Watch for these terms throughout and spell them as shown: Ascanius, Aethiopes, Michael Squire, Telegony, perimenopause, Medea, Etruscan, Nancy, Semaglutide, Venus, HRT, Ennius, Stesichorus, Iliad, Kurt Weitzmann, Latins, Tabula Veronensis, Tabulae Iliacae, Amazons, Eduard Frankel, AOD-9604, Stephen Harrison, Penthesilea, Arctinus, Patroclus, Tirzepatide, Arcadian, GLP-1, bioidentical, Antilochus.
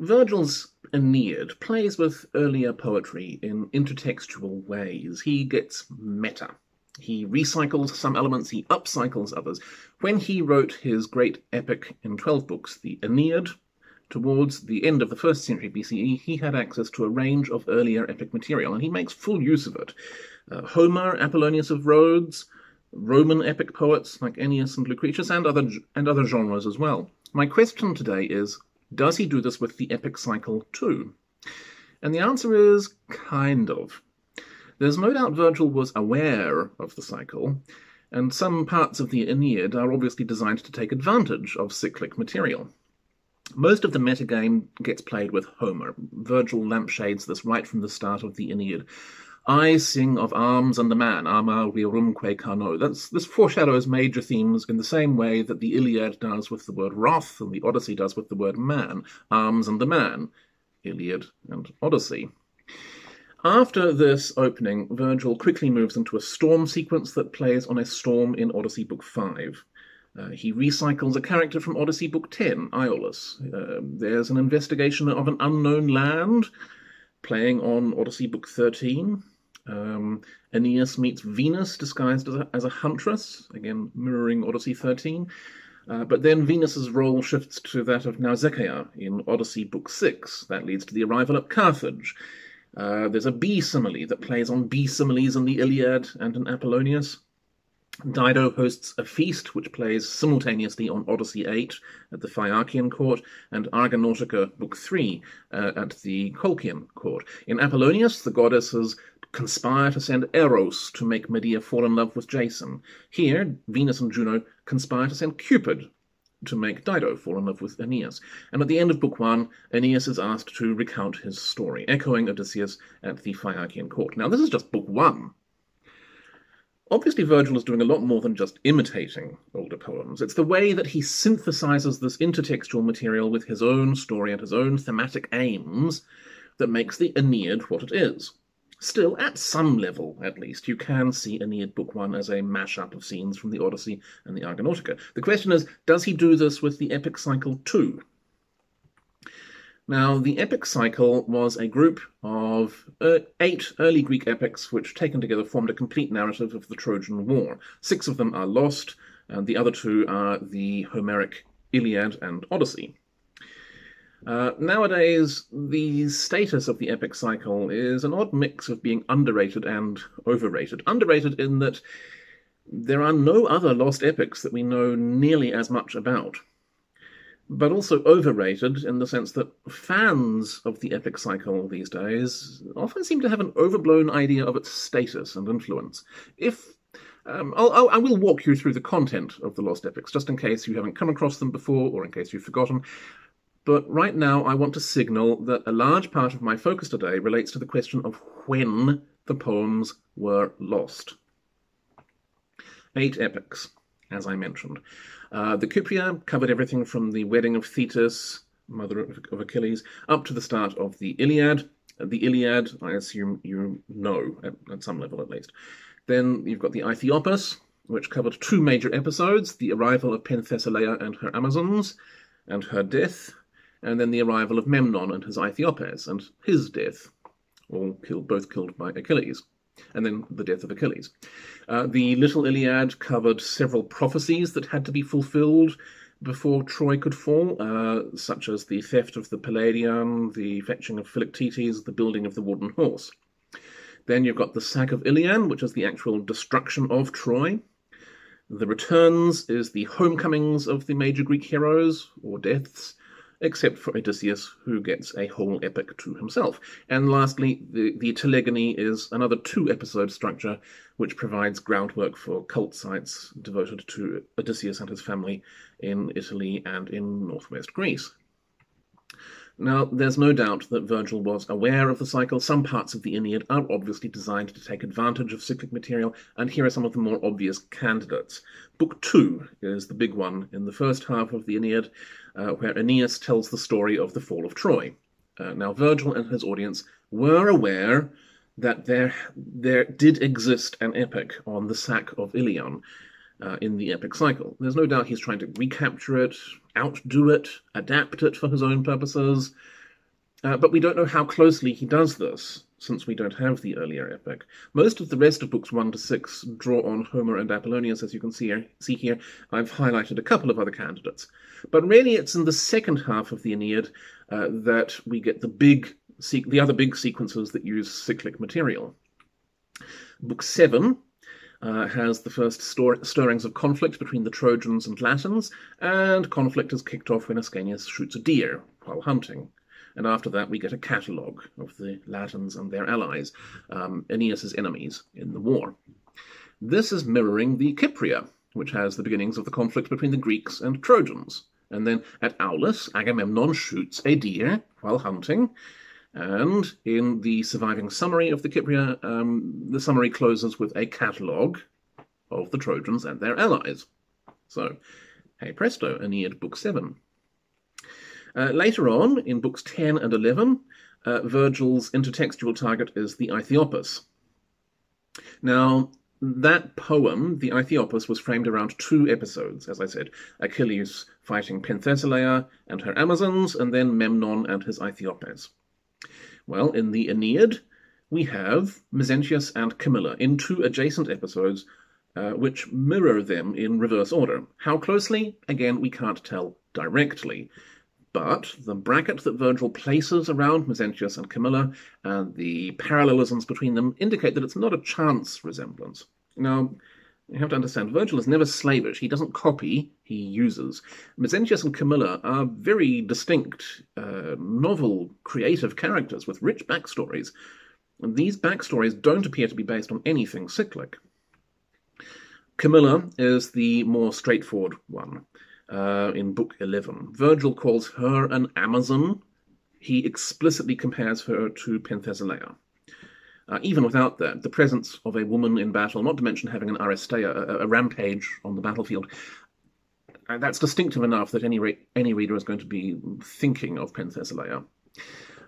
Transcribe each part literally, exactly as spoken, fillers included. Virgil's Aeneid plays with earlier poetry in intertextual ways. He gets meta. He recycles some elements, he upcycles others. When he wrote his great epic in twelve books, the Aeneid, towards the end of the first century B C E, he had access to a range of earlier epic material, and he makes full use of it. Uh, Homer, Apollonius of Rhodes, Roman epic poets like Ennius and Lucretius, and other, and other genres as well. My question today is, does he do this with the epic cycle too? And the answer is, kind of. There's no doubt Virgil was aware of the cycle, and some parts of the Aeneid are obviously designed to take advantage of cyclic material. Most of the metagame gets played with Homer. Virgil lampshades this right from the start of the Aeneid. I sing of arms and the man, arma virumque carno. That's, this foreshadows major themes in the same way that the Iliad does with the word wrath and the Odyssey does with the word man. Arms and the man, Iliad and Odyssey. After this opening, Virgil quickly moves into a storm sequence that plays on a storm in Odyssey Book five. Uh, he recycles a character from Odyssey Book ten, Iolus. Uh, there's an investigation of an unknown land, playing on Odyssey Book thirteen. Um, Aeneas meets Venus disguised as a, as a huntress, again mirroring Odyssey thirteen. Uh, but then Venus's role shifts to that of Nausicaa in Odyssey Book six. That leads to the arrival at Carthage. Uh, there's a bee simile that plays on bee similes in the Iliad and in Apollonius. Dido hosts a feast which plays simultaneously on Odyssey eight at the Phaeacian court and Argonautica Book three uh, at the Colchian court. In Apollonius, the goddesses conspire to send Eros to make Medea fall in love with Jason. Here, Venus and Juno conspire to send Cupid to make Dido fall in love with Aeneas. And at the end of Book One, Aeneas is asked to recount his story, echoing Odysseus at the Phaeacian court. Now, this is just Book One. Obviously, Virgil is doing a lot more than just imitating older poems. It's the way that he synthesizes this intertextual material with his own story and his own thematic aims that makes the Aeneid what it is. Still, at some level, at least, you can see Aeneid Book One as a mash-up of scenes from the Odyssey and the Argonautica. The question is, does he do this with the Epic Cycle too? Now, the Epic Cycle was a group of uh, eight early Greek epics which, taken together, formed a complete narrative of the Trojan War. Six of them are lost, and the other two are the Homeric Iliad and Odyssey. Uh, nowadays, the status of the epic cycle is an odd mix of being underrated and overrated. Underrated in that there are no other lost epics that we know nearly as much about. But also overrated in the sense that fans of the epic cycle these days often seem to have an overblown idea of its status and influence. If Um, I'll, I'll, I will walk you through the content of the lost epics, just in case you haven't come across them before or in case you've forgotten. But right now I want to signal that a large part of my focus today relates to the question of when the poems were lost. Eight epics, as I mentioned. Uh, the Cupria covered everything from the wedding of Thetis, mother of Achilles, up to the start of the Iliad. The Iliad, I assume you know, at, at some level at least. Then you've got the Aethiopis, which covered two major episodes, the arrival of Penthesilea and her Amazons, and her death, and then the arrival of Memnon and his Aethiopes, and his death, all killed, both killed by Achilles, and then the death of Achilles. Uh, the Little Iliad covered several prophecies that had to be fulfilled before Troy could fall, uh, such as the theft of the Palladium, the fetching of Philoctetes, the building of the wooden horse. Then you've got the Sack of Ilion, which is the actual destruction of Troy. The Returns is the homecomings of the major Greek heroes, or deaths, except for Odysseus, who gets a whole epic to himself. And lastly, the, the Telegony is another two-episode structure, which provides groundwork for cult sites devoted to Odysseus and his family in Italy and in northwest Greece. Now, there's no doubt that Virgil was aware of the cycle. Some parts of the Aeneid are obviously designed to take advantage of cyclic material, and here are some of the more obvious candidates. Book two is the big one in the first half of the Aeneid, uh, where Aeneas tells the story of the fall of Troy. Uh, now, Virgil and his audience were aware that there, there did exist an epic on the Sack of Ilion uh, in the epic cycle. There's no doubt he's trying to recapture it, outdo it, adapt it for his own purposes. Uh, but we don't know how closely he does this, since we don't have the earlier epic. Most of the rest of books one to six draw on Homer and Apollonius, as you can see here, see here. I've highlighted a couple of other candidates. But really it's in the second half of the Aeneid uh, that we get the, big the other big sequences that use cyclic material. Book seven uh, has the first stor stirrings of conflict between the Trojans and Latins, and conflict is kicked off when Ascanius shoots a deer while hunting. And after that, we get a catalogue of the Latins and their allies, um, Aeneas' enemies in the war. This is mirroring the Cupria, which has the beginnings of the conflict between the Greeks and Trojans. And then at Aulis, Agamemnon shoots a deer while hunting. And in the surviving summary of the Cupria, um, the summary closes with a catalogue of the Trojans and their allies. So, hey presto, Aeneid Book seven. Uh, later on, in books ten and eleven, uh, Virgil's intertextual target is the Aethiopis. Now, that poem, the Aethiopis, was framed around two episodes, as I said. Achilles fighting Penthesilea and her Amazons, and then Memnon and his Aethiopes. Well, in the Aeneid, we have Mezentius and Camilla in two adjacent episodes, uh, which mirror them in reverse order. How closely? Again, we can't tell directly. But the bracket that Virgil places around Mezentius and Camilla and the parallelisms between them indicate that it's not a chance resemblance. Now, you have to understand, Virgil is never slavish. He doesn't copy, he uses. Mezentius and Camilla are very distinct, uh, novel, creative characters with rich backstories. And these backstories don't appear to be based on anything cyclic. Camilla is the more straightforward one. Uh, in Book eleven. Virgil calls her an Amazon. He explicitly compares her to Penthesilea. Uh, even without that, the presence of a woman in battle, not to mention having an Aristeia, a, a rampage on the battlefield, uh, that's distinctive enough that any, re any reader is going to be thinking of Penthesilea.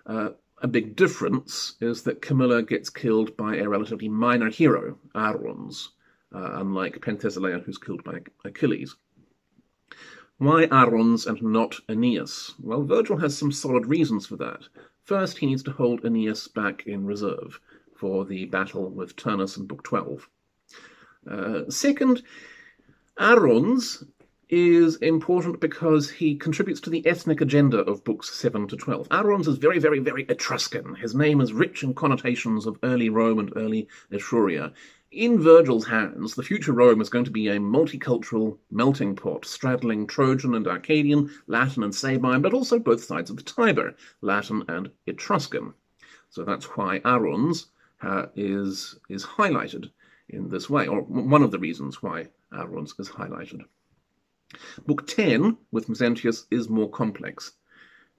Uh, a big difference is that Camilla gets killed by a relatively minor hero, Aruns, uh, unlike Penthesilea, who's killed by Achilles. Why Aruns and not Aeneas? Well, Virgil has some solid reasons for that. First, he needs to hold Aeneas back in reserve for the battle with Turnus in Book twelve. Uh, second, Aruns is important because he contributes to the ethnic agenda of Books seven to twelve. Aruns is very, very, very Etruscan. His name is rich in connotations of early Rome and early Etruria. In Virgil's hands, the future Rome is going to be a multicultural melting pot, straddling Trojan and Arcadian, Latin and Sabine, but also both sides of the Tiber, Latin and Etruscan. So that's why Aruns uh, is, is highlighted in this way, or one of the reasons why Aruns is highlighted. Book ten, with Mezentius, is more complex.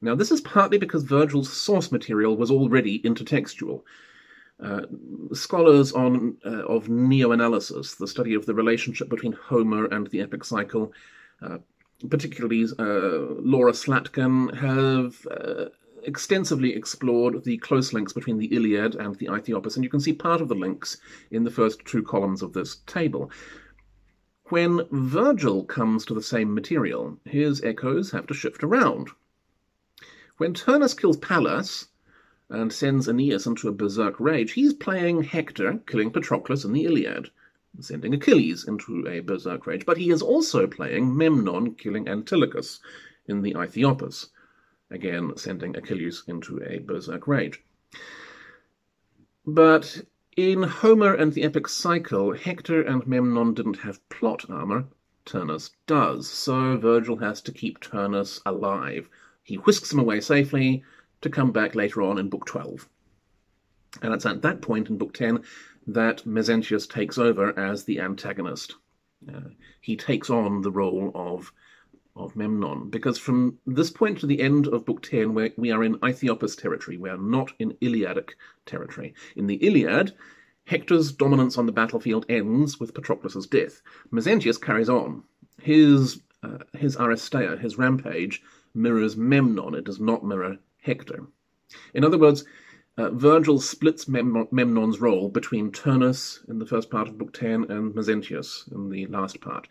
Now, this is partly because Virgil's source material was already intertextual. Uh, scholars on uh, of neo-analysis, the study of the relationship between Homer and the Epic Cycle, uh, particularly uh, Laura Slatkin, have uh, extensively explored the close links between the Iliad and the Aethiopis, and you can see part of the links in the first two columns of this table. When Virgil comes to the same material, his echoes have to shift around. When Turnus kills Pallas and sends Aeneas into a berserk rage, he's playing Hector, killing Patroclus in the Iliad, sending Achilles into a berserk rage, but he is also playing Memnon, killing Antilochus in the Aethiopis, again sending Achilles into a berserk rage. But in Homer and the Epic Cycle, Hector and Memnon didn't have plot armour, Turnus does, so Virgil has to keep Turnus alive. He whisks him away safely, to come back later on in Book twelve. And it's at that point in Book ten that Mezentius takes over as the antagonist. Uh, he takes on the role of, of Memnon, because from this point to the end of Book ten, we're, we are in Aethiopis territory. We are not in Iliadic territory. In the Iliad, Hector's dominance on the battlefield ends with Patroclus' death. Mezentius carries on. His, uh, his Aristeia, his rampage, mirrors Memnon. It does not mirror Hector. In other words, uh, Virgil splits Mem Memnon's role between Turnus in the first part of Book ten and Mezentius in the last part.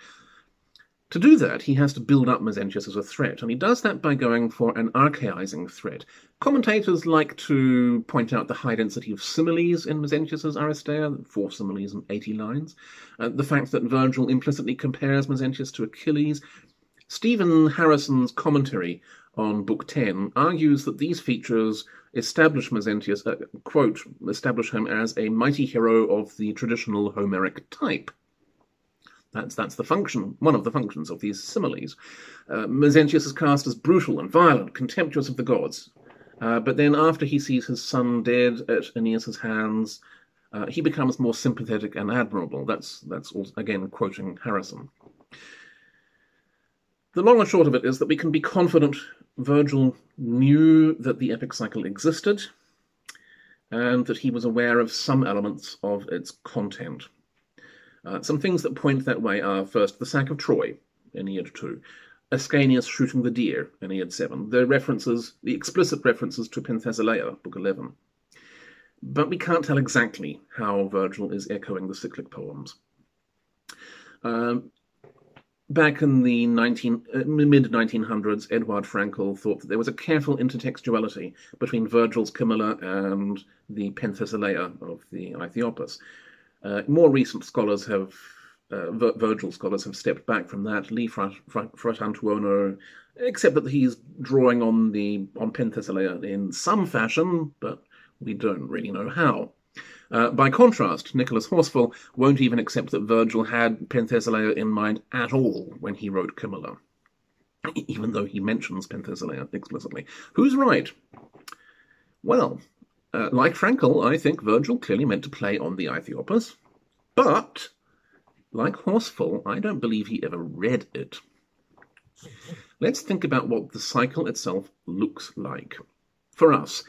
To do that, he has to build up Mezentius as a threat, and he does that by going for an archaizing threat. Commentators like to point out the high density of similes in Mezentius's Aristeia, four similes and eighty lines, uh, the fact that Virgil implicitly compares Mezentius to Achilles. Stephen Harrison's commentary on Book ten argues that these features establish Mezentius, uh, quote, establish him as a mighty hero of the traditional Homeric type. That's, that's the function, one of the functions of these similes. Uh, Mezentius is cast as brutal and violent, contemptuous of the gods. Uh, but then after he sees his son dead at Aeneas' hands, uh, he becomes more sympathetic and admirable. That's, that's all, again, quoting Harrison. The long and short of it is that we can be confident Virgil knew that the epic cycle existed and that he was aware of some elements of its content. Uh, some things that point that way are, first, the sack of Troy, Aeneid two, Ascanius shooting the deer, Aeneid seven, the references, the explicit references to Penthesilea, Book eleven. But we can't tell exactly how Virgil is echoing the cyclic poems. Um, Back in the mid nineteen hundreds, Eduard Frankel thought that there was a careful intertextuality between Virgil's Camilla and the Penthesilea of the Aethiopis. Uh, more recent scholars have, uh, Vir Virgil scholars have stepped back from that. Lee Fratantuono, except that he's drawing on the on Penthesilea in some fashion, but we don't really know how. Uh, by contrast, Nicholas Horsfall won't even accept that Virgil had Penthesilea in mind at all when he wrote Camilla, even though he mentions Penthesilea explicitly. Who's right? Well, uh, like Frankel, I think Virgil clearly meant to play on the Aethiopis, but like Horsfall, I don't believe he ever read it. Let's think about what the cycle itself looks like. For us,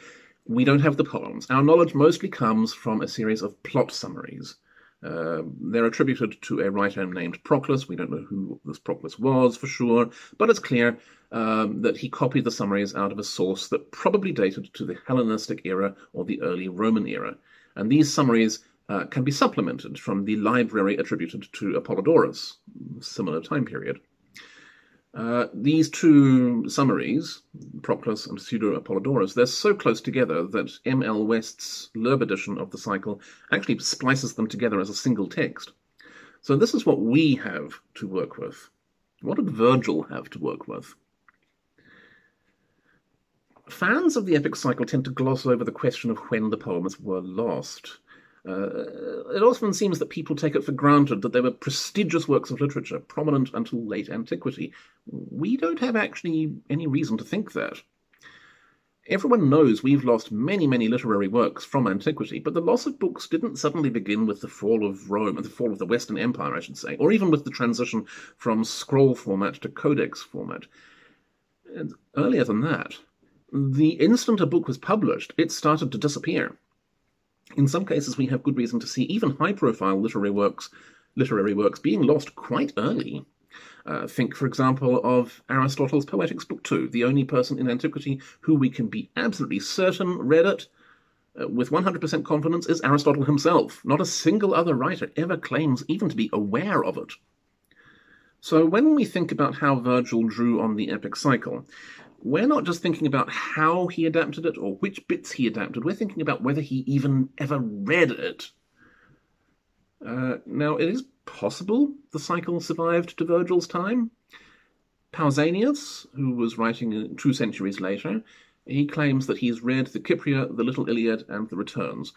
we don't have the poems. Our knowledge mostly comes from a series of plot summaries. Uh, they're attributed to a writer named Proclus. We don't know who this Proclus was for sure, but it's clear um, that he copied the summaries out of a source that probably dated to the Hellenistic era or the early Roman era. And these summaries uh, can be supplemented from the library attributed to Apollodorus, similar time period. Uh, these two summaries, Proclus and Pseudo-Apollodorus, they're so close together that M L West's Lerb edition of the cycle actually splices them together as a single text. So this is what we have to work with. What did Virgil have to work with? Fans of the epic cycle tend to gloss over the question of when the poems were lost. Uh, it often seems that people take it for granted that they were prestigious works of literature, prominent until late antiquity. We don't have actually any reason to think that. Everyone knows we've lost many, many literary works from antiquity, but the loss of books didn't suddenly begin with the fall of Rome, and the fall of the Western Empire, I should say, or even with the transition from scroll format to codex format. It's earlier than that. The instant a book was published, it started to disappear. In some cases, we have good reason to see even high-profile literary works, literary works being lost quite early. Uh, think, for example, of Aristotle's Poetics Book two, the only person in antiquity who we can be absolutely certain read it uh, with one hundred percent confidence is Aristotle himself. Not a single other writer ever claims even to be aware of it. So when we think about how Virgil drew on the epic cycle, we're not just thinking about how he adapted it or which bits he adapted. We're thinking about whether he even ever read it. Uh, now, it is possible the cycle survived to Virgil's time. Pausanias, who was writing two centuries later, he claims that he's read the Cupria, the Little Iliad, and the Returns.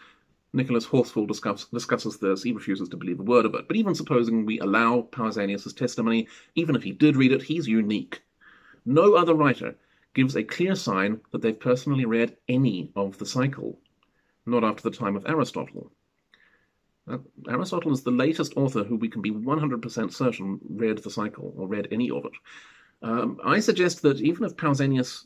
Nicholas Horsfall discuss, discusses this. He refuses to believe a word of it. But even supposing we allow Pausanias' testimony, even if he did read it, he's unique. No other writer gives a clear sign that they've personally read any of the cycle, not after the time of Aristotle. Uh, Aristotle is the latest author who we can be one hundred percent certain read the cycle or read any of it. Um, I suggest that even if Pausanias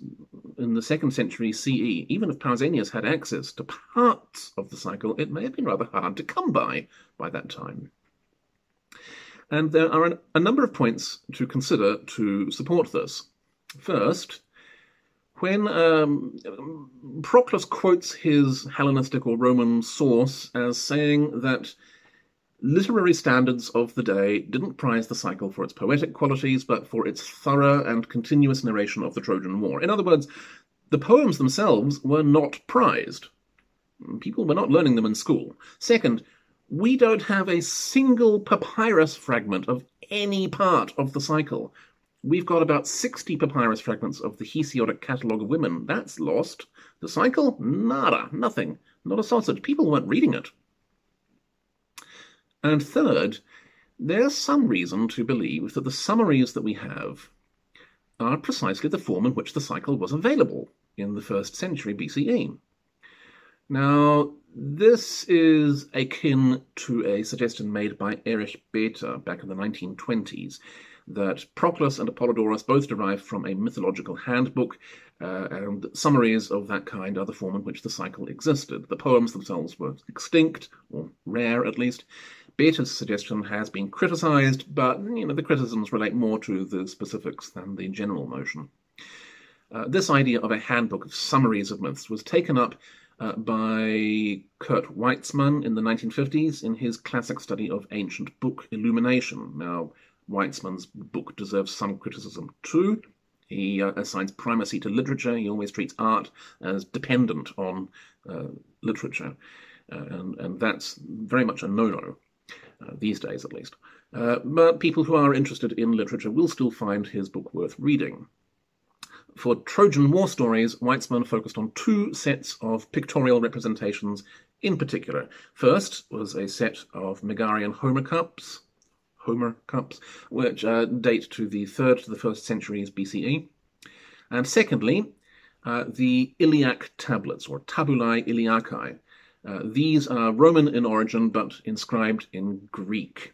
in the second century C E, even if Pausanias had access to parts of the cycle, it may have been rather hard to come by by that time. And there are an, a number of points to consider to support this. First, when um, Proclus quotes his Hellenistic or Roman source as saying that Literary standards of the day didn't prize the cycle for its poetic qualities, but for its thorough and continuous narration of the Trojan War. In other words, the poems themselves were not prized. People were not learning them in school. Second, we don't have a single papyrus fragment of any part of the cycle. We've got about sixty papyrus fragments of the Hesiodic Catalogue of Women. That's lost. The cycle? Nada. Nothing. Not a sausage. People weren't reading it. And third, there's some reason to believe that the summaries that we have are precisely the form in which the cycle was available in the first century B C E. Now, this is akin to a suggestion made by Erich Bethe back in the nineteen twenties, that Proclus and Apollodorus both derive from a mythological handbook, uh, and summaries of that kind are the form in which the cycle existed. The poems themselves were extinct, or rare at least. Bete's suggestion has been criticised, but you know the criticisms relate more to the specifics than the general notion. Uh, this idea of a handbook of summaries of myths was taken up uh, by Kurt Weitzmann in the nineteen fifties in his classic study of ancient book illumination. Now, Weitzmann's book deserves some criticism too. He uh, assigns primacy to literature. He always treats art as dependent on uh, literature, uh, and, and that's very much a no-no, uh, these days at least. Uh, but people who are interested in literature will still find his book worth reading. For Trojan War stories, Weitzmann focused on two sets of pictorial representations in particular. First was a set of Megarian Homer cups, Homer cups, which uh, date to the third to the first centuries B C E. And secondly, uh, the Iliac tablets, or tabulae Iliacae. Uh, these are Roman in origin, but inscribed in Greek.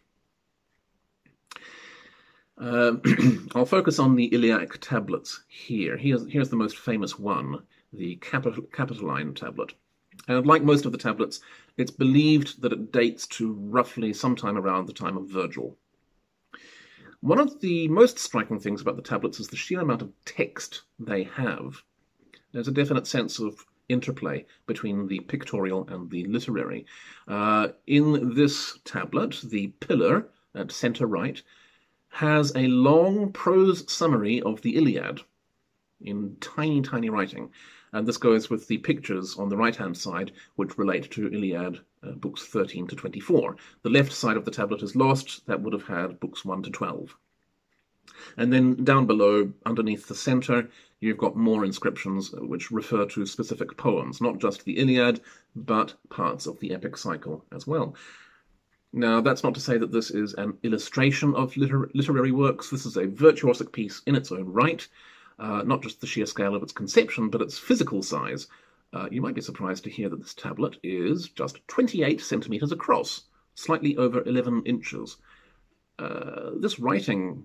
Uh, I'll focus on the Iliac tablets here. Here's, here's the most famous one, the Capit- Capitoline tablet. And like most of the tablets, it's believed that it dates to roughly sometime around the time of Virgil. One of the most striking things about the tablets is the sheer amount of text they have. There's a definite sense of interplay between the pictorial and the literary. Uh, in this tablet, the pillar at centre right has a long prose summary of the Iliad in tiny, tiny writing. And this goes with the pictures on the right-hand side, which relate to Iliad uh, books thirteen to twenty-four. The left side of the tablet is lost. That would have had books one to twelve. And then down below, underneath the centre, you've got more inscriptions which refer to specific poems, not just the Iliad, but parts of the epic cycle as well. Now, that's not to say that this is an illustration of liter- literary works. This is a virtuosic piece in its own right. Uh, not just the sheer scale of its conception, but its physical size. Uh, you might be surprised to hear that this tablet is just twenty-eight centimetres across, slightly over eleven inches. Uh, this writing,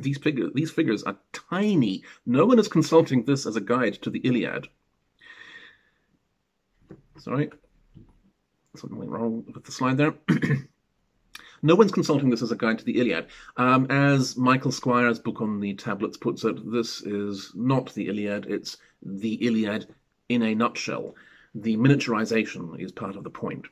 these, figure, these figures are tiny. No one is consulting this as a guide to the Iliad. Sorry, something went wrong with the slide there. No one's consulting this as a guide to the Iliad. Um, as Michael Squire's book on the tablets puts it, this is not the Iliad, it's the Iliad in a nutshell. The miniaturization is part of the point.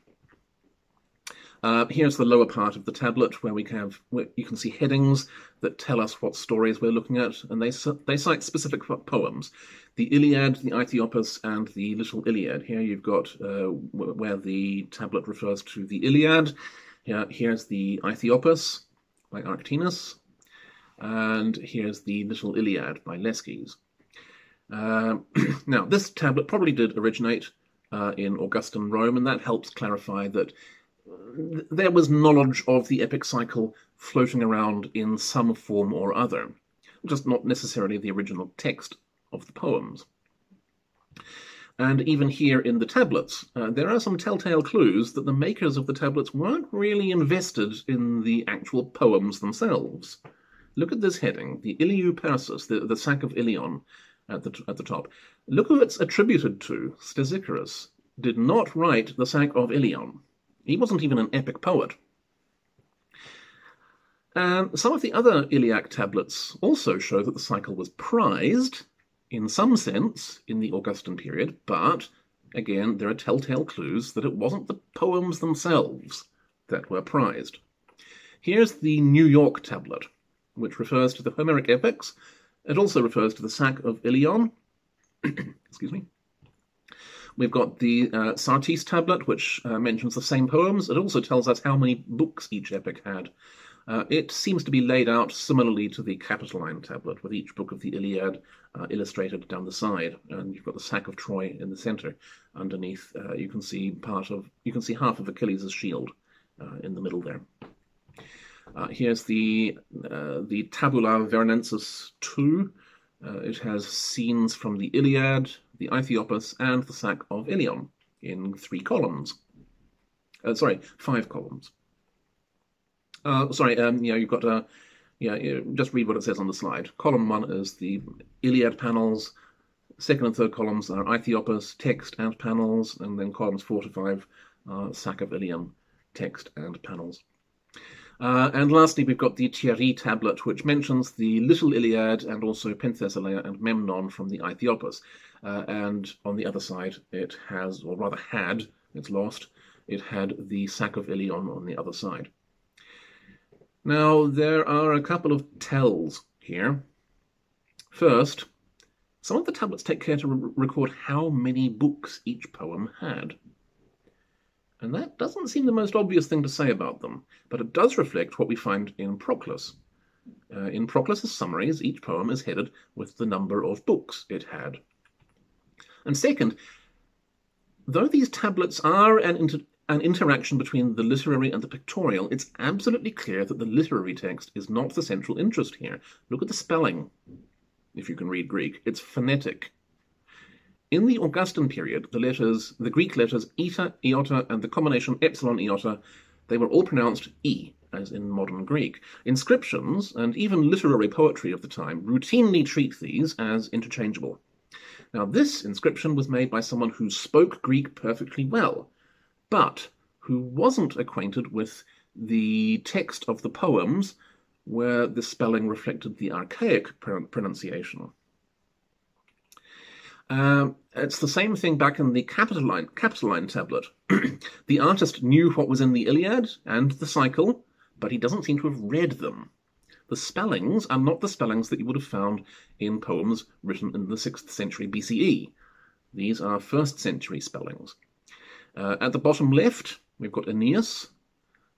Uh, here's the lower part of the tablet where we have where you can see headings that tell us what stories we're looking at, and they they cite specific poems. The Iliad, the Aethiopis, and the Little Iliad. Here you've got uh, where the tablet refers to the Iliad. Here, here's the Aethiopis by Arctinus, and here's the Little Iliad by Leskes. Uh, now, this tablet probably did originate uh, in Augustan Rome, and that helps clarify that th- there was knowledge of the epic cycle floating around in some form or other, just not necessarily the original text of the poems. And even here in the tablets, uh, there are some telltale clues that the makers of the tablets weren't really invested in the actual poems themselves. Look at this heading, the Iliu Persus, the, the Sack of Ilion at the, at the top. Look who it's attributed to. Stesichorus did not write the Sack of Ilion. He wasn't even an epic poet. And some of the other Iliac tablets also show that the cycle was prized, in some sense, in the Augustan period, but, again, there are telltale clues that it wasn't the poems themselves that were prized. Here's the New York tablet, which refers to the Homeric epics. It also refers to the Sack of Ilion. Excuse me. We've got the uh, Sartis tablet, which uh, mentions the same poems. It also tells us how many books each epic had. Uh, it seems to be laid out similarly to the Capitoline tablet, with each book of the Iliad uh, illustrated down the side, and you've got the sack of Troy in the centre. Underneath, uh, you can see part of, you can see half of Achilles' shield uh, in the middle there. Uh, here's the uh, the Tabula Veronensis two. Uh, it has scenes from the Iliad, the Aethiopis, and the Sack of Ilion in three columns. Uh, sorry, five columns. Uh, sorry, um, yeah, you've got a, uh, yeah, you just read what it says on the slide. Column one is the Iliad panels. Second and third columns are Aethiopis, text and panels, and then columns four to five are Sack of Ilion, text and panels. Uh, and lastly, we've got the Thierry tablet, which mentions the Little Iliad and also Penthesilea and Memnon from the Aethiopis. Uh, and on the other side, it has, or rather had, it's lost, it had the Sack of Ilion on the other side. Now, there are a couple of tells here. First, some of the tablets take care to re record how many books each poem had. And that doesn't seem the most obvious thing to say about them, but it does reflect what we find in Proclus. Uh, in Proclus's summaries, each poem is headed with the number of books it had. And second, though these tablets are an, inter an interaction between the literary and the pictorial, it's absolutely clear that the literary text is not the central interest here. Look at the spelling, if you can read Greek. It's phonetic. In the Augustan period, the letters, the Greek letters eta, iota, and the combination epsilon iota, they were all pronounced e, as in modern Greek. Inscriptions, and even literary poetry of the time, routinely treat these as interchangeable. Now, this inscription was made by someone who spoke Greek perfectly well, but who wasn't acquainted with the text of the poems where the spelling reflected the archaic pronunciation. Uh, it's the same thing back in the Capitoline, Capitoline tablet. The artist knew what was in the Iliad and the cycle, but he doesn't seem to have read them. The spellings are not the spellings that you would have found in poems written in the sixth century B C E. These are first century spellings. Uh, at the bottom left, we've got Aeneas,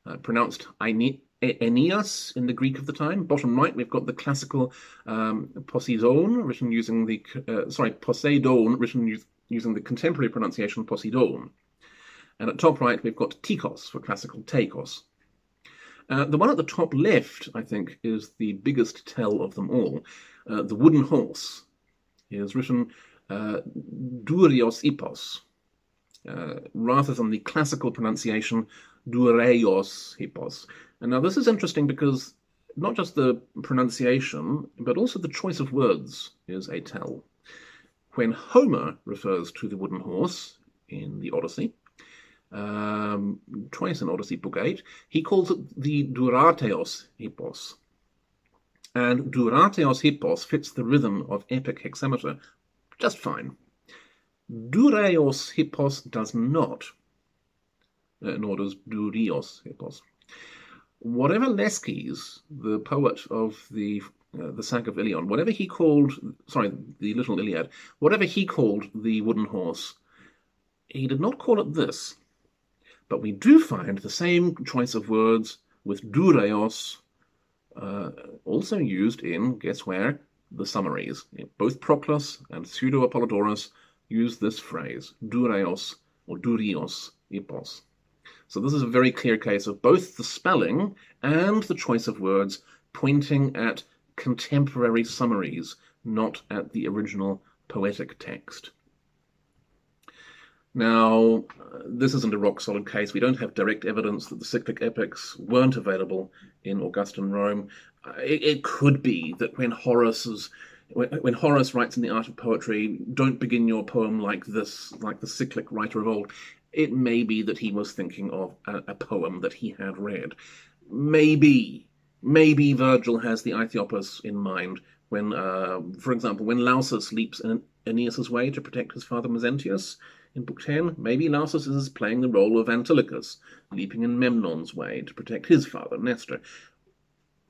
uh, pronounced Aene Aeneas in the Greek of the time. Bottom right, we've got the classical um, Poseidon, written using the uh, sorry Poseidon, written us using the contemporary pronunciation Poseidon. And at top right, we've got Tikos for classical Teikos. Uh, the one at the top left, I think, is the biggest tell of them all. Uh, the wooden horse is written uh, Durios Hippos, uh, rather than the classical pronunciation Dureios Hippos. And now this is interesting because not just the pronunciation, but also the choice of words is a tell. When Homer refers to the wooden horse in the Odyssey, um, twice in Odyssey Book eight, he calls it the Durateos Hippos. And Durateos Hippos fits the rhythm of epic hexameter just fine. Dureios Hippos does not, nor does Durios Hippos. Whatever Leskes, the poet of the uh, the Sack of Ilion, whatever he called, sorry, the Little Iliad, whatever he called the wooden horse, he did not call it this. But we do find the same choice of words with Dureios, uh, also used in, guess where, the summaries. Both Proclus and Pseudo-Apollodorus use this phrase, Dureios or Durios Hippos. So this is a very clear case of both the spelling and the choice of words pointing at contemporary summaries, not at the original poetic text. Now, this isn't a rock-solid case. We don't have direct evidence that the cyclic epics weren't available in Augustan Rome. It, it could be that when Horace's When Horace writes in The Art of Poetry, don't begin your poem like this, like the cyclic writer of old, it may be that he was thinking of a, a poem that he had read. Maybe, maybe Virgil has the Aethiopis in mind when, uh, for example, when Lausus leaps in an, Aeneas' way to protect his father Mezentius in Book ten, maybe Narcissus is playing the role of Antilochus, leaping in Memnon's way to protect his father Nestor.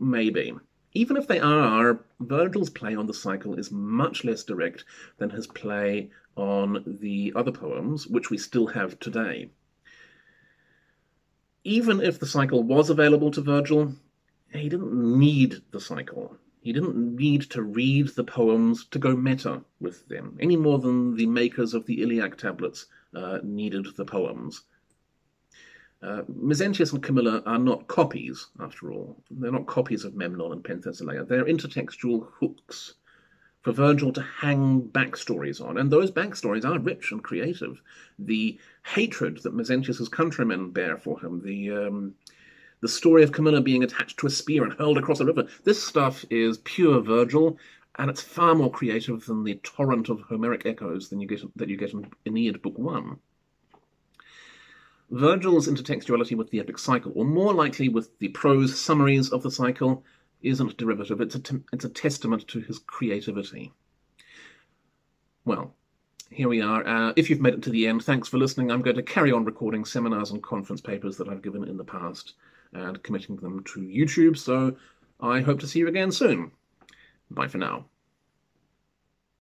Maybe. Even if they are, Virgil's play on the cycle is much less direct than his play on the other poems, which we still have today. Even if the cycle was available to Virgil, he didn't need the cycle. He didn't need to read the poems to go meta with them, any more than the makers of the Iliac tablets uh, needed the poems. Uh, Mezentius and Camilla are not copies, after all. They're not copies of Memnon and Penthesilea. They're intertextual hooks for Virgil to hang backstories on, and those backstories are rich and creative. The hatred that Mezentius's countrymen bear for him, the... Um, The story of Camilla being attached to a spear and hurled across a river. This stuff is pure Virgil, and it's far more creative than the torrent of Homeric echoes than you get, that you get in Aeneid Book one. Virgil's intertextuality with the epic cycle, or more likely with the prose summaries of the cycle, isn't derivative. It's a, t it's a testament to his creativity. Well, here we are. Uh, if you've made it to the end, thanks for listening. I'm going to carry on recording seminars and conference papers that I've given in the past and committing them to YouTube, so I hope to see you again soon. Bye for now.